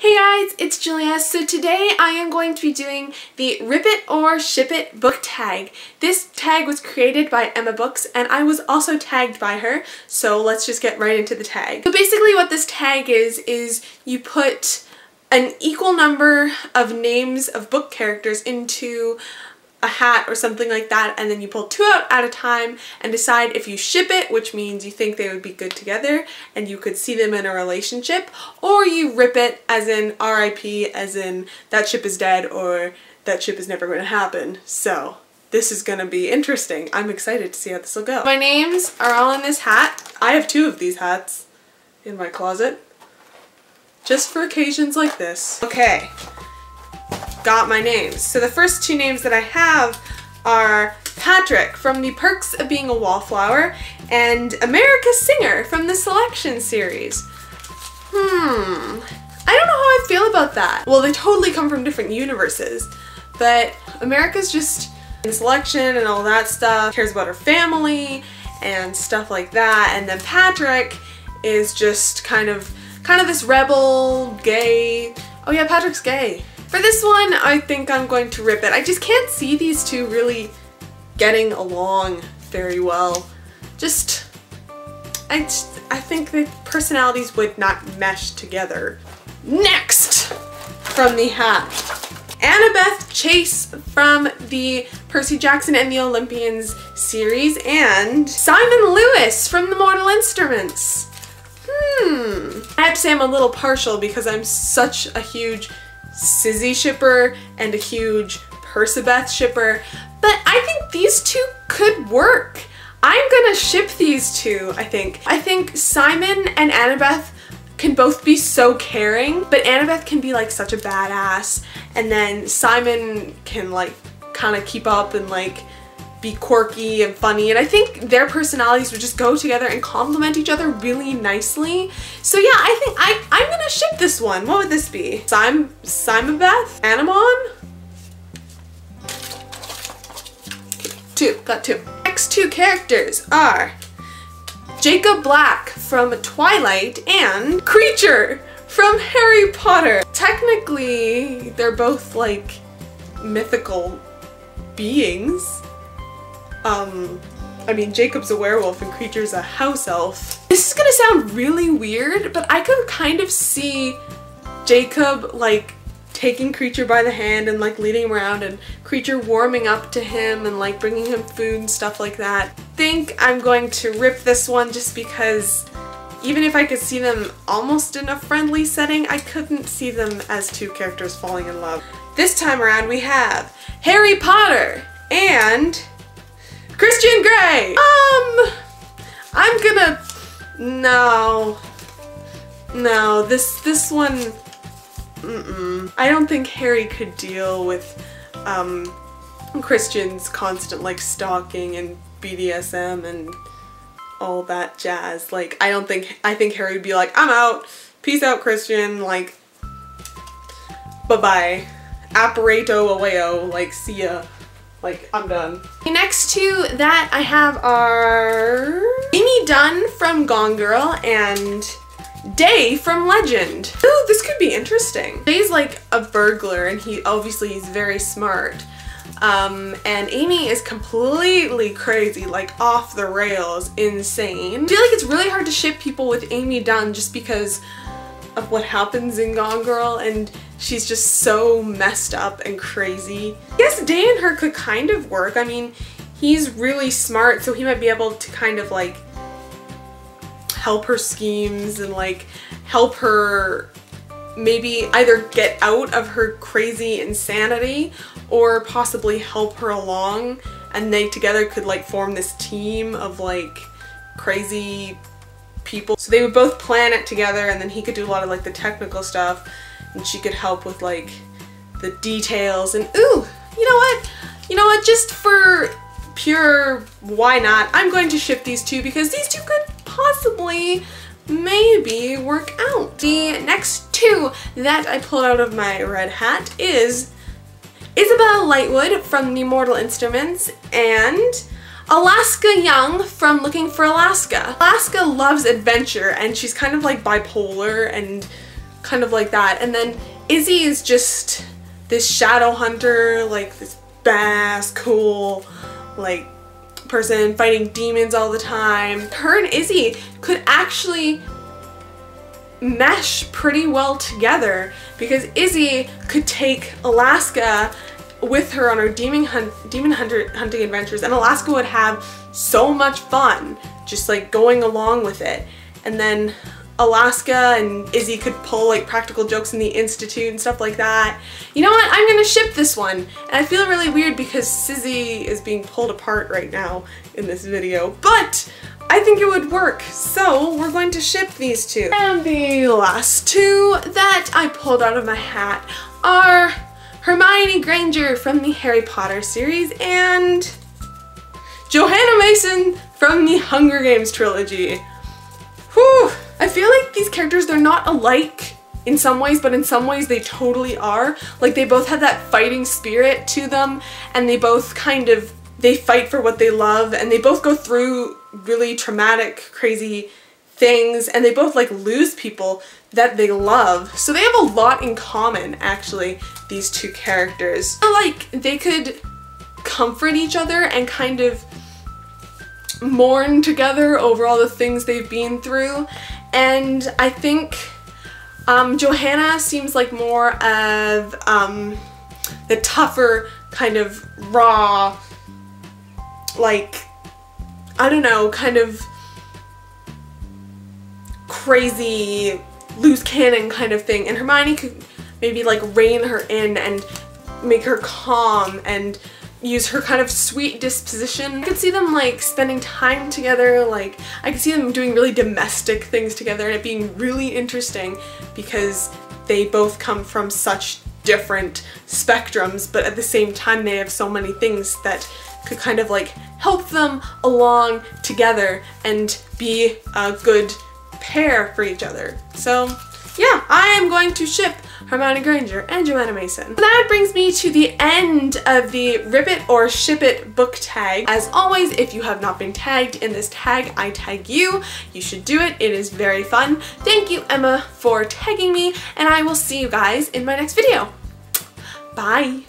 Hey guys, it's Julia. So today I am going to be doing the Rip It or Ship It book tag. This tag was created by Emma Books and I was also tagged by her, so let's just get right into the tag. So basically what this tag is you put an equal number of names of book characters into a hat or something like that, and then you pull two out at a time and decide if you ship it, which means you think they would be good together and you could see them in a relationship, or you rip it as in RIP, as in that ship is dead or that ship is never going to happen. So this is going to be interesting. I'm excited to see how this will go. My names are all in this hat. I have two of these hats in my closet just for occasions like this. Okay. Got my names. So the first two names that I have are Patrick from The Perks of Being a Wallflower and America Singer from the Selection series. I don't know how I feel about that. Well, they totally come from different universes, but America's just in Selection and all that stuff, cares about her family and stuff like that, and then Patrick is just kind of this rebel, gay. Oh yeah, Patrick's gay. For this one, I think I'm going to rip it. I just can't see these two really getting along very well. I think the personalities would not mesh together. Next from the hat, Annabeth Chase from the Percy Jackson and the Olympians series and Simon Lewis from the Mortal Instruments. I have to say I'm a little partial because I'm such a huge Sizzy shipper and a huge Persebeth shipper, but I think these two could work. I'm gonna ship these two, I think. I think Simon and Annabeth can both be so caring, but Annabeth can be like such a badass, and then Simon can like kind of keep up and like be quirky and funny, and I think their personalities would just go together and complement each other really nicely. So yeah, I think I'm gonna ship this one. What would this be? Simonbeth? Anamon? Two. Got two. Next two characters are Jacob Black from Twilight and Creature from Harry Potter. Technically, they're both like mythical beings. I mean, Jacob's a werewolf and Creature's a house elf. This is gonna sound really weird, but I could kind of see Jacob, like, taking Creature by the hand and, like, leading him around, and Creature warming up to him and, like, bringing him food and stuff like that. I think I'm going to rip this one just because even if I could see them almost in a friendly setting, I couldn't see them as two characters falling in love. This time around we have Harry Potter and Christian Gray! I'm gonna... No, this one... I don't think Harry could deal with, Christian's constant, like, stalking and BDSM and all that jazz. Like, I think Harry would be like, I'm out! Peace out, Christian! Like, bye-bye. Apparato away-o. Like, see ya. Like, I'm done. The next two that I have are Amy Dunn from Gone Girl and Day from Legend. Ooh, this could be interesting. Day's like a burglar and he's very smart. And Amy is completely crazy, like off the rails, insane. I feel like it's really hard to ship people with Amy Dunn just because of what happens in Gone Girl, and she's just so messed up and crazy. I guess Day and her could kind of work. I mean, he's really smart, so he might be able to kind of like help her schemes and like help her maybe either get out of her crazy insanity or possibly help her along, and they together could like form this team of like crazy people. So they would both plan it together, and then he could do a lot of like the technical stuff and she could help with like the details. And ooh, you know what, just for pure why not, I'm going to ship these two because these two could possibly maybe work out. The next two that I pulled out of my red hat is Isabelle Lightwood from the Mortal Instruments and Alaska Young from Looking for Alaska. Alaska loves adventure and she's kind of like bipolar and kind of like that. And then Izzy is just this shadow hunter, like this badass, cool, like person fighting demons all the time. Her and Izzy could actually mesh pretty well together because Izzy could take Alaska with her on her demon hunting adventures, and Alaska would have so much fun just like going along with it. And then Alaska and Izzy could pull like practical jokes in the Institute and stuff like that. You know what? I'm gonna ship this one. And I feel really weird because Sizzy is being pulled apart right now in this video, but I think it would work. So we're going to ship these two. And the last two that I pulled out of my hat are Hermione Granger from the Harry Potter series and Johanna Mason from the Hunger Games trilogy. Whew! I feel like these characters, they're not alike in some ways, but in some ways they totally are. Like, they both have that fighting spirit to them, and they both kind of, they fight for what they love, and they both go through really traumatic, crazy things, and they both like lose people that they love. So they have a lot in common, actually, these two characters. I feel like they could comfort each other and kind of mourn together over all the things they've been through. And I think Johanna seems like more of the tougher, kind of raw, like, I don't know, kind of crazy, loose cannon kind of thing. And Hermione could maybe like rein her in and make her calm and use her kind of sweet disposition. I could see them like spending time together, like I could see them doing really domestic things together and it being really interesting because they both come from such different spectrums, but at the same time they have so many things that could kind of like help them along together and be a good pair for each other. So yeah, I am going to ship Hermione Granger and Johanna Mason. So that brings me to the end of the Rip It or Ship It book tag. As always, if you have not been tagged in this tag, I tag you. You should do it. It is very fun. Thank you, Emma, for tagging me, and I will see you guys in my next video. Bye.